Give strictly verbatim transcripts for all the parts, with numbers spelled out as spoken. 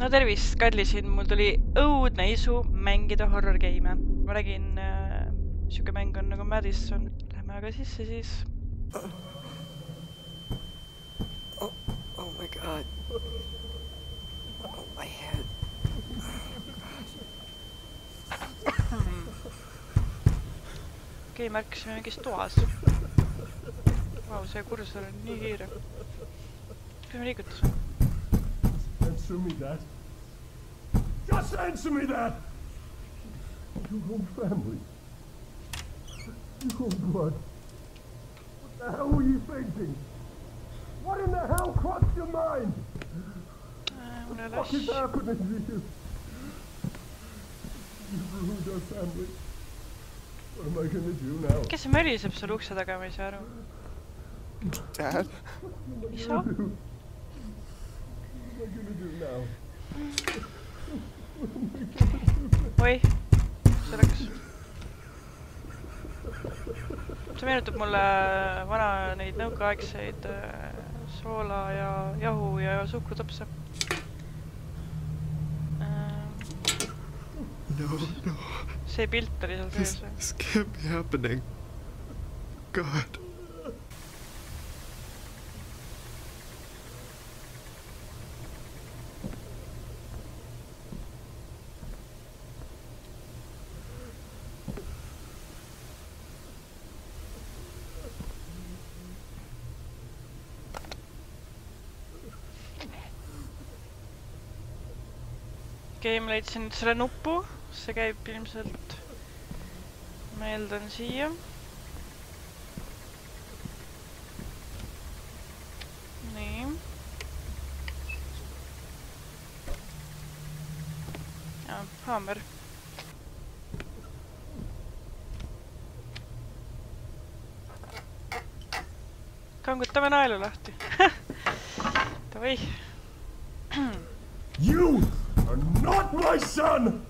no tervist, Kadli siin, mul tuli õudne isu mängida horror game'e. Ma räägin, äh, siuke mäng on nagu Madison. Lähme aga sisse siis. Oh, oh, oh my god. Oh my head. Okei, okay, märkasime mingis toas. Vau, see kursor on nii kiire. Kus me liigutas? Answer me that. Just answer me that! Your whole family. Your whole blood. What the hell were you thinking? What in the hell crossed your mind? What the fuck is happening to you? You ruined our family. What am I gonna do now? Kes see möriseb seal ukse taga, ma ei saa aru. Dad? Isa? What am I gonna do now? Oi, see läks. See meenutab mulle vana neid nõukaaegseid soola ja jahu ja suhkrutapse. No, no. See pilt oli seal peas. This can't be happening. God. Okei, ma leidsin nüüd selle nuppu, see käib ilmselt, ma eeldan siia. Nii. Ja, hammer. Kangutame naelu lahti. Tavai. You! You are not my son!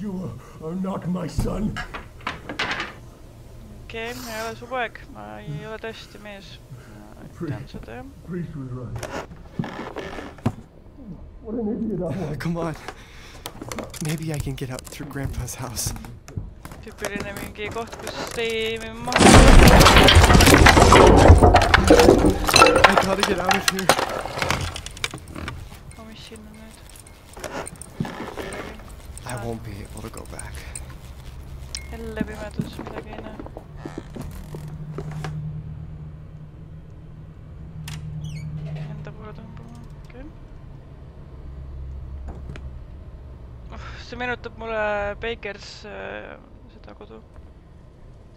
You are not my son! Okay, ma ei ole su poeg. Ma ei ole tõesti mees. Tean seda, jah. Priest was right. What an idiot I was. Come on. Maybe I can get out through Grandpa's house. Tüüpiline mingi koht, kus ei maha. I gotta get out of here. Oh, mis siin on nüüd? I won't be able to go back. Jälle pimedus, midagi ei näe. Enda poole tõmbama, okei. See meenutab mulle Bakers seda kodu.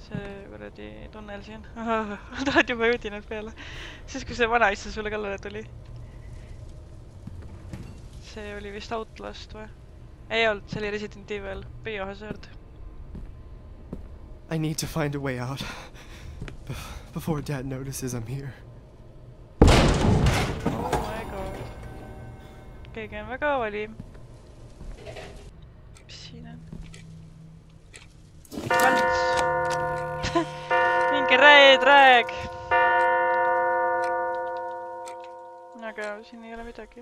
See kuradi tunnel siin. Tahad juba jõudinad peale. Siis kui see vanaisa sulle kallale tuli. See oli vist Outlast või? Ei olnud, see oli Resident Evil, Biohazard. I need to find a way out before Dad notices I'm here. Oh my god. Keegi on väga valim. Mis siin on? Valts! Mingi räed rääg! Aga siin ei ole midagi.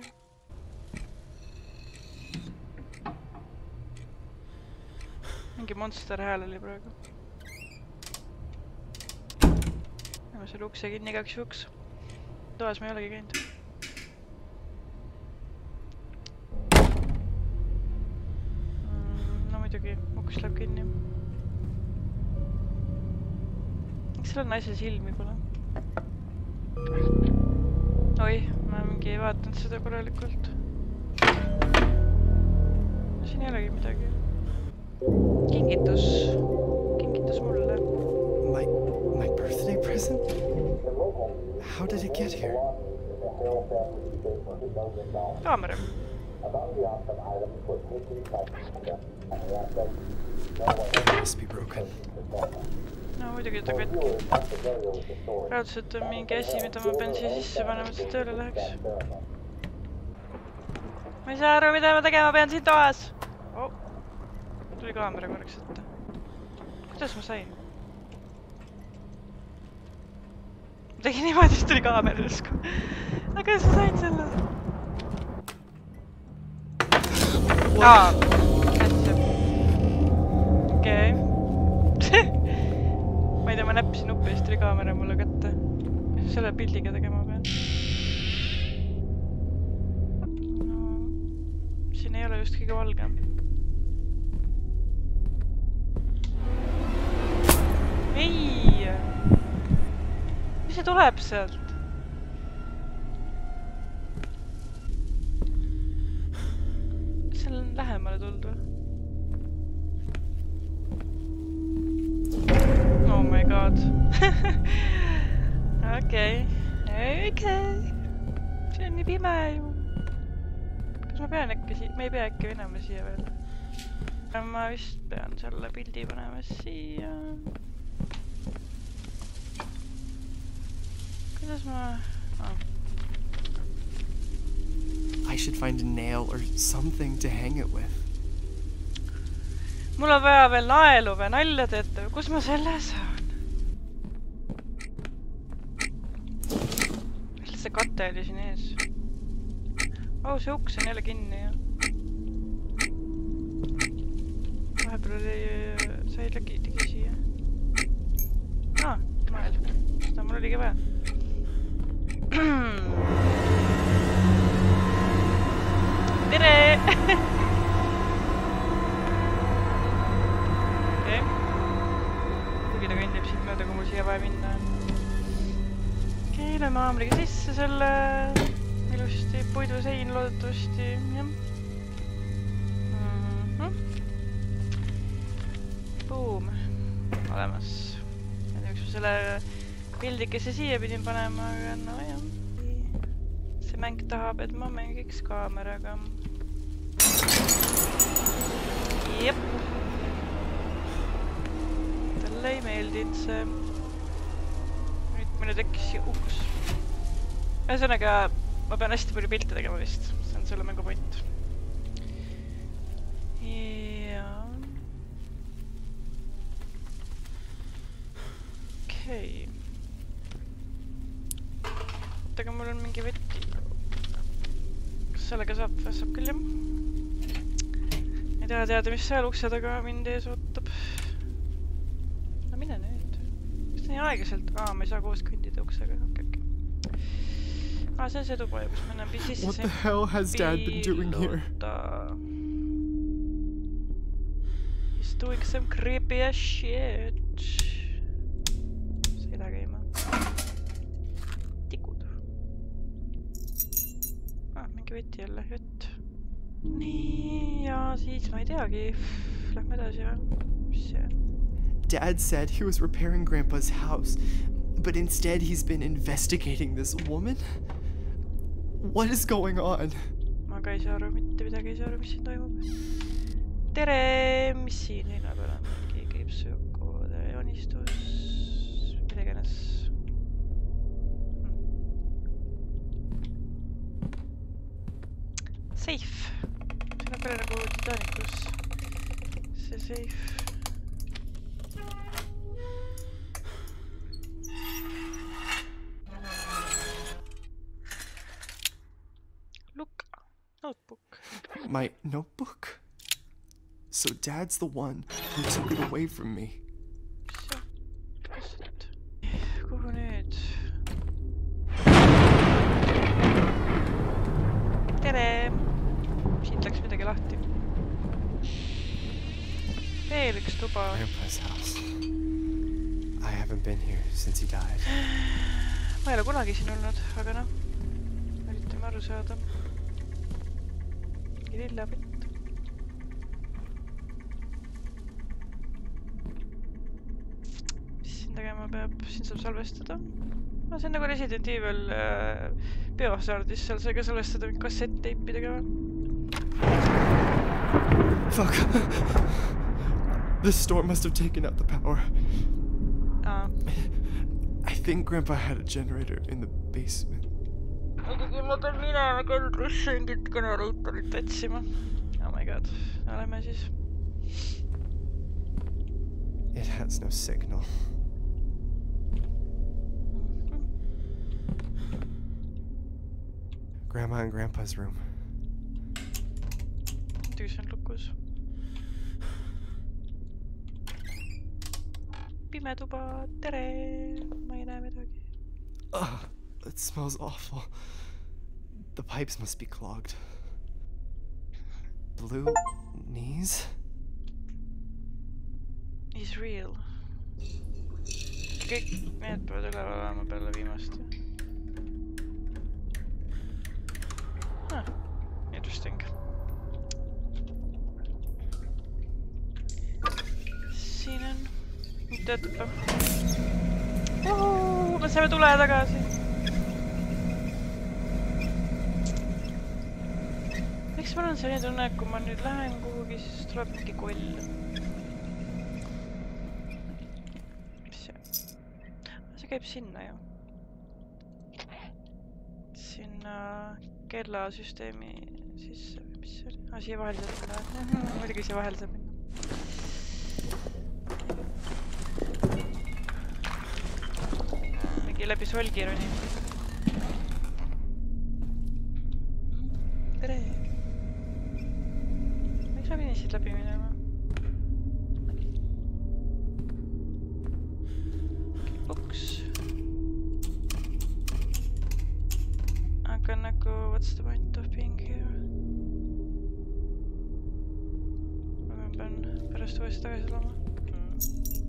Mingi monster hääl oli praegu. Näeme selle ukse kinni igaks juhuks. Toas ma ei olegi käinud. No muidugi, uks läheb kinni. Miks seal on naise silmi pole? Oi, ma mingi ei vaatanud seda korralikult. Siin ei olegi midagi. Kingitus. Kingitus mulle. My, my birthday present? How did it get here? Kaamera. It must be broken. No, muidugi ta katki. Raudselt, et on mingi asi, mida ma pean siia sisse panema, et see tööle läheks. Ma ei saa aru, mida ma tegema pean siin toas. Oh. Tuli kaamera korraks ette. Kuidas ma sain? Ma tegin niimoodi, siis tuli kaamera. Aga kuidas ma sain selle? Ah, okei. Ma ei tea, ma näppisin uppe istri kaamera mulle kätte. Selle pildiga tegema pean. Siin ei ole just kõige valgem. Ei! Mis see tuleb sealt? Lähemale tuld või? Oh my god. Okei. Okei. See on nii pime ju. Kas ma pean äkki siia? Ma ei pea äkki minema siia veel. Ma vist pean selle pildi panema siia. Kuidas ma... I should find a nail or something to hang it with. Mul on vaja veel naelu või nalja teete. Kus ma selle saan? Lihtsalt see kate oli siin ees. Oh, see uks on jälle kinni. Vahepeal oli... sai tegi siia. Ah, nael. Seda mul oligi vaja. Tere! Okei. Kugi ta kõndib siit mööda, kui mul siia vaja minna. Okei, lööme haamriga sisse selle ilusti puidusein loodetusti. Boom. Olemas. Ma teeks ma selle pildikese siia pidin panema, aga no jah. See mäng tahab, et ma mängiks kaameraga. Jep. Talle ei meeldinud see. Nüüd mõne tekkis siia uks. Ühesõnaga, ma pean hästi palju pilte tegema vist. See on selle mängu point. Jaa. Okei. Aga mul on mingi veti. Kas sellega saab? Saab küll jah. Teha teada, mis seal ukse taga mind ees ootab. No mine nüüd. Mis ta nii aegaselt? Aa, ma ei saa koos kõndida uksega. Aa, see on see tuba juba, kus ma näen sisse. What the hell has dad been doing here? He's doing some creepy ass shit. Seda käima. Tikud. Aa, mingi veti jälle. Jõtt. Nii, ja siis ma ei teagi. Lähme edasi, jah. Mis see? Dad said he was repairing Grandpa's house, but instead he's been investigating this woman? What is going on? Ma ka ei saa aru, mitte midagi ei saa aru, mis siin toimub. Tere! Mis siin linna peal on? Mingi kriipsukoode, joonistus, midagi ennast. Safe. See on peale nagu Titaanikus. See safe. Look. Notebook. My notebook? So dad's the one who took it away from me. Grandpa's house. I haven't been here since he died. Ma ei ole kunagi siin olnud, aga noh, üritame aru saada. Lillepitt. Mis siin tegema peab? Siin saab salvestada. No see on nagu Resident Evil peosaardis, seal sai ka salvestada mingi kassett-teipi tegema. Fuck. This storm must have taken out the power. Uh. I think Grandpa had a generator in the basement. Oh my god. It has no signal. Grandma and Grandpa's room. decent lookus. Pime tuba, tere! Ma ei näe midagi. Ugh, it smells awful. The pipes must be clogged. Blue knees? Is real. Kõik need peavad üleval olema peale viimast. Huh, interesting. Siin on... Nüüd töötab. Juhuu, me saame tule tagasi. Miks ma olen selline tunne, kui ma nüüd lähen kuhugi, siis tuleb mingi koll? Käib sinna ju. Sinna kellasüsteemi sisse. Mis see oli? Ah, siia vahel saab minna. Muidugi siia vahel saab minna. Mingi läbi solgironi. Tere! Miks ma pidin siit läbi minema? What's the point of being here?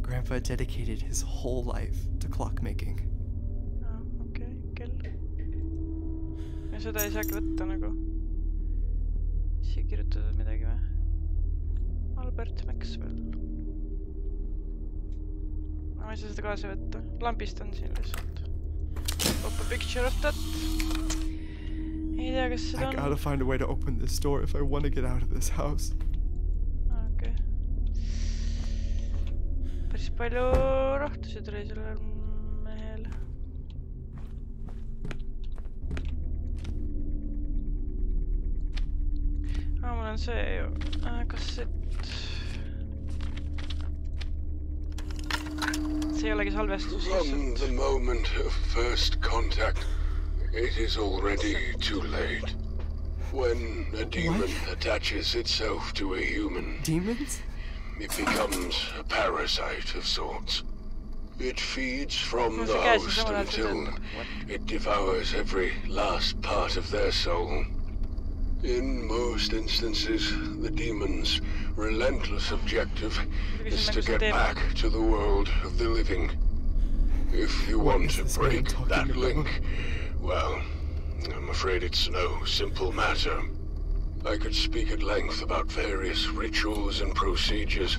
Grandpa dedicated his whole life to clockmaking. Ah, okay, kell. Ja seda ei saagi võtta nagu. Siia kirjutatud midagi või? Albert Maxwell. Ma ei saa seda kaasa võtta. Lampist on siin lihtsalt. Pop a picture of that. I gotta find a way to open this door if I want to get out of this house. Okay. Päris palju rohtusid oli sellel mehel. Ah, mul on see ju. Kassett. See ei olegi salvestus. From the moment of first contact. It is already too late. When a demon what? attaches itself to a human... Demons? It becomes a parasite of sorts. It feeds from the host until it devours every last part of their soul. In most instances, the demon's relentless objective is to get back to the world of the living. If you want to break that link... Well, I'm afraid it's no simple matter. I could speak at length about various rituals and procedures,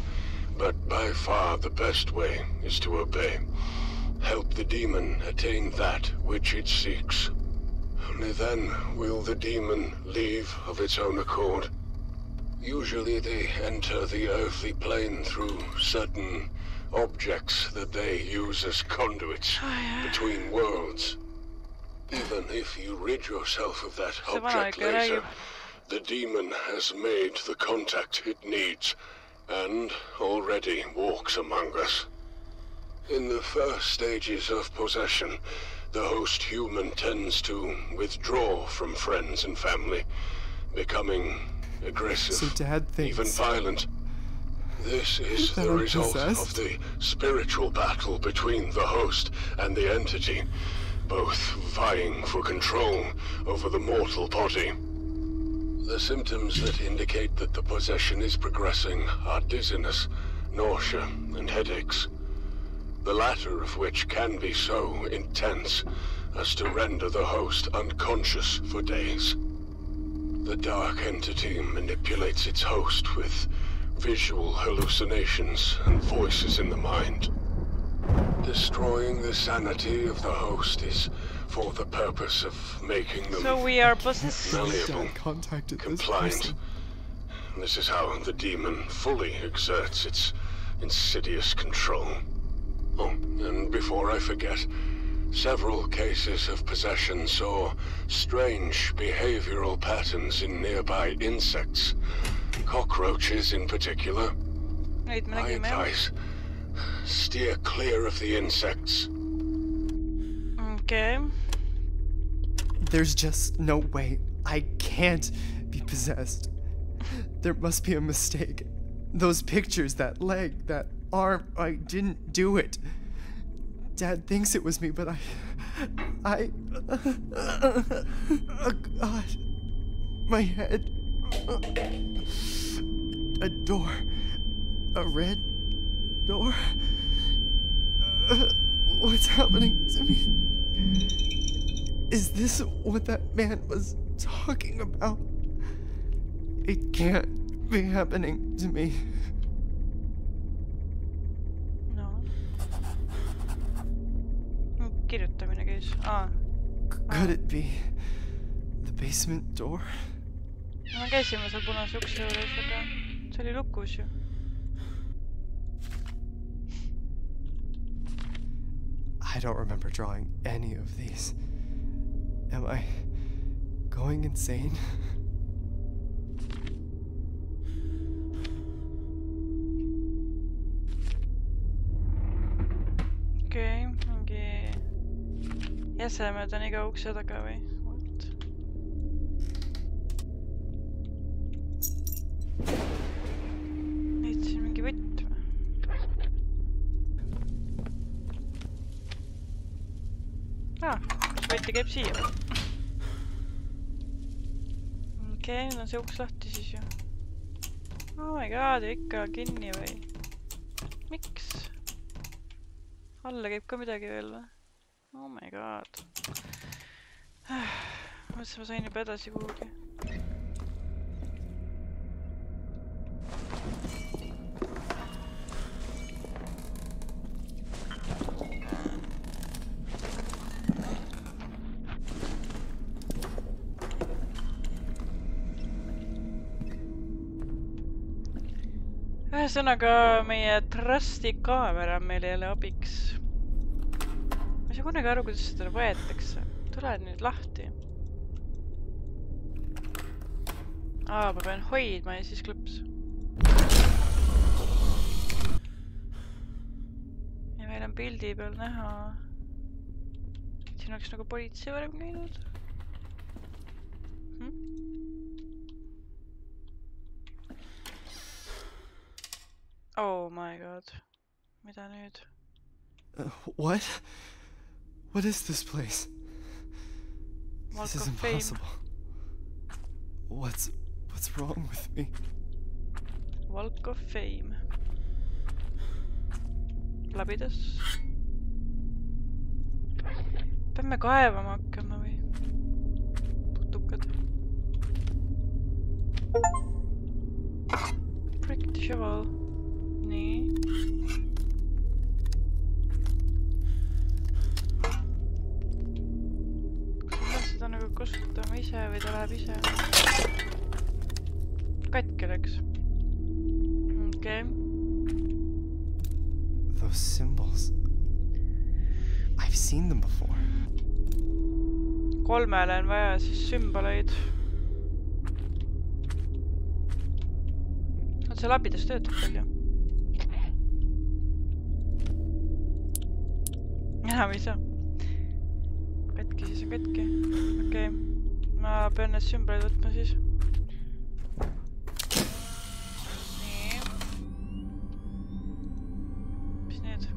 but by far the best way is to obey. Help the demon attain that which it seeks. Only then will the demon leave of its own accord. Usually they enter the earthly plane through certain objects that they use as conduits between worlds. Even if you rid yourself of that object later, the demon has made the contact it needs, and already walks among us. In the first stages of possession, the host human tends to withdraw from friends and family, becoming aggressive, even violent. This is the result of the spiritual battle between the host and the entity. Both vying for control over the mortal body. The symptoms that indicate that the possession is progressing are dizziness, nausea, and headaches. The latter of which can be so intense as to render the host unconscious for days. The dark entity manipulates its host with visual hallucinations and voices in the mind. Destroying the sanity of the host is for the purpose of making them so we are malleable, compliant. This, this is how the demon fully exerts its insidious control. Oh, and before I forget, several cases of possession saw strange behavioral patterns in nearby insects, cockroaches in particular. Wait, my advice. Steer clear of the insects. Okay. There's just no way. I can't be possessed. There must be a mistake. Those pictures, that leg, that arm, I didn't do it. Dad thinks it was me, but I... I... Oh, God. My head. A door. A red door. Uh, what's happening to me? Is this what that man was talking about? It can't be happening to me. No. Kirjoittaminen käys. Ah. Could it be the basement door? Me käisime seal punase ukse juures, aga see oli lukus ju. I don't remember drawing any of these. Am I going insane? Okei, mingi jäsemed on iga ukse taga või? Leidsin mingi võtt või? Ah, võtti käib siia või? Okei, nüüd on see uks lahti siis ju. Oh my god, ikka kinni või? Miks? Alla käib ka midagi veel või? Oh my god. Mõtlesin, ma sain juba edasi kuhugi. Ühesõnaga meie trusty kaamera meil ei ole abiks. Ma ei saa kunagi aru, kuidas seda võetakse. Tuled nüüd lahti. Aa, ma pean hoidma ja siis klõps. Ja meil on pildi peal näha. Siin oleks nagu politsei varem käinud. Oh my god. Mida nüüd? Uh, what? What is this place? This is impossible. What's what's wrong with me? Walk of Fame. Läbides. Peame kaevama hakkama või? Putukad. Break the shovel. Nii. Seda nagu kustutame ise või ta läheb ise. Katke läks. Okei. Those symbols. I've seen them before. Kolmele on vaja siis sümboleid. Oot see labides töötab palju. Enam ei saa. Katki siis on katki. Okei, ma pean need sümboleid võtma siis. Nii. Mis need?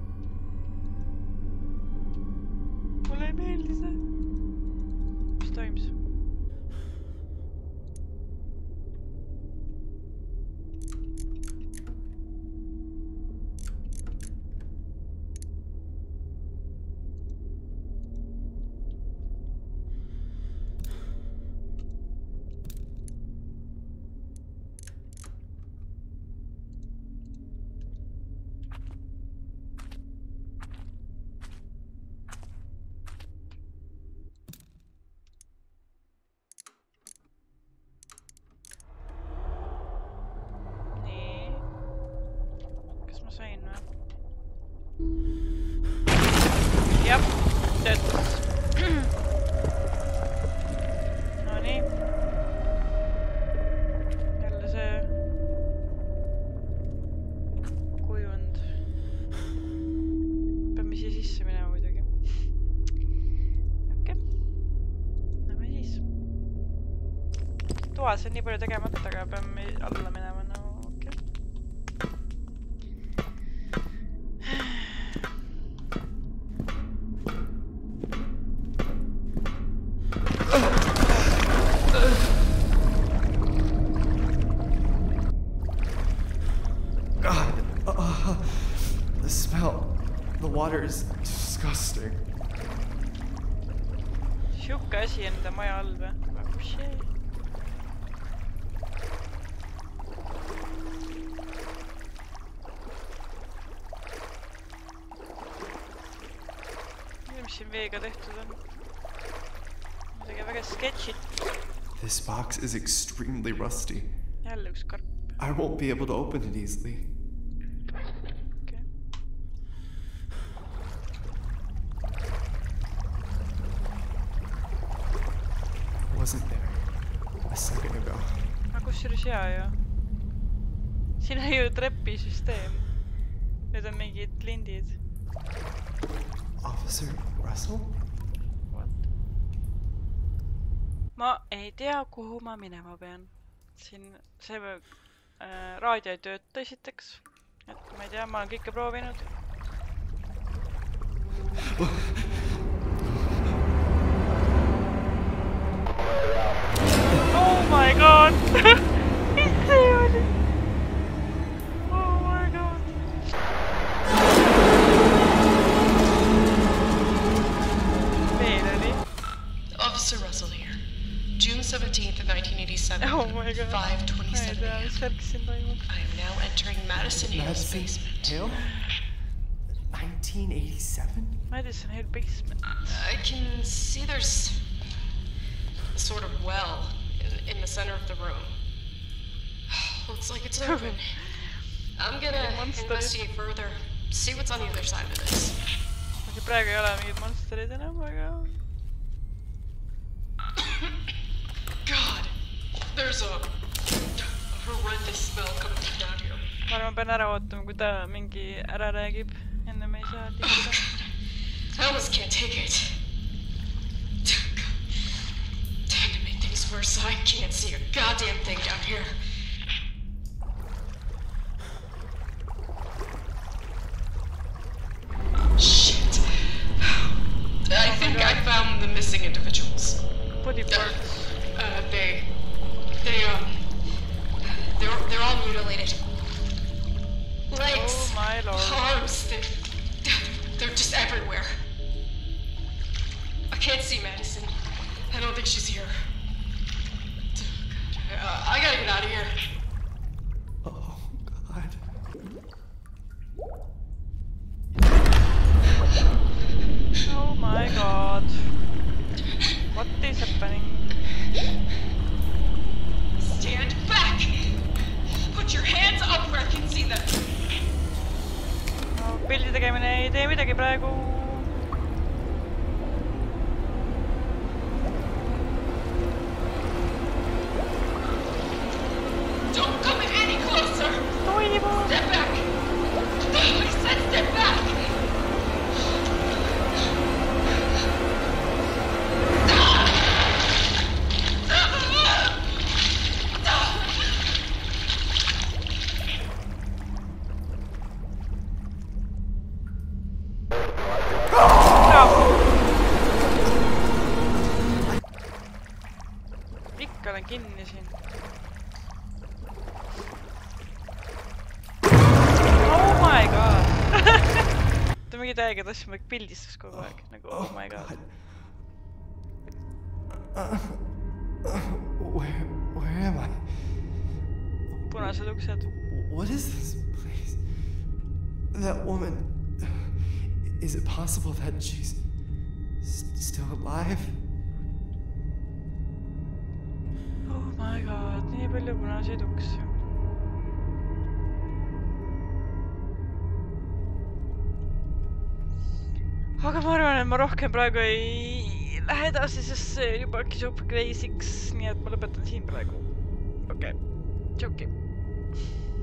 Mulle ei meeldi see. Mis toimus? was, hindi pwede kaya mapataga pa may alamin naman na okay. God, uh, the smell, the water is disgusting. شوف قاسي انت ما يعلبه ماكو شيء. نمشي بيك ادحت زين. This box is extremely rusty. I won't be able to open it easily. Wasn't there a second ago? Ako sirisiaja. Siinä ei ole treppisysteemi. Nyt on mingit lindit. Officer Russell? What? Mä ei tiedä kuhun mä minä mä menen. Siin se äh, raadio ei tööttäi siteks. Et mä ei tiedä, mä oon kõike proovinut. Oh my god! It's terrible! Oh my god! Officer Russell here. June seventeenth of nineteen eighty-seven. Oh my god. five twenty-seven a m I am now entering Madison Hill's basement. Hill? nineteen eighty-seven? Madison Hill basement. I can see there's a sort of well in, in the center of the room. Looks like it's open. I'm gonna investigate further, see what's on the other side of this. God, there's a, a horrendous smell coming from down here. I almost can't take it. So I can't see a goddamn thing down here. Shit. I think I found the missing individuals. What do you uh, uh, they, they, um, they're, they're all mutilated. Legs, oh arms, they're, they're just everywhere. I can't see Madison. I don't think she's here. Uh, I gotta get out of here. Oh, God. Oh, my God. What is happening? Stand back! Put your hands up where I can see them. Oh, pildi tegemine ei tee midagi praegu. Täiega tõsime pildistus kogu aeg, nagu oh my god. Where, where am I? Punased uksed. What is this place? That woman, is it possible that she's still alive? Oh my god, nii palju punased uksed. Aga ma arvan, et ma rohkem praegu ei lähe edasi, sest see juba kisub crazy'ks, nii et ma lõpetan siin praegu. Okei, tšauki.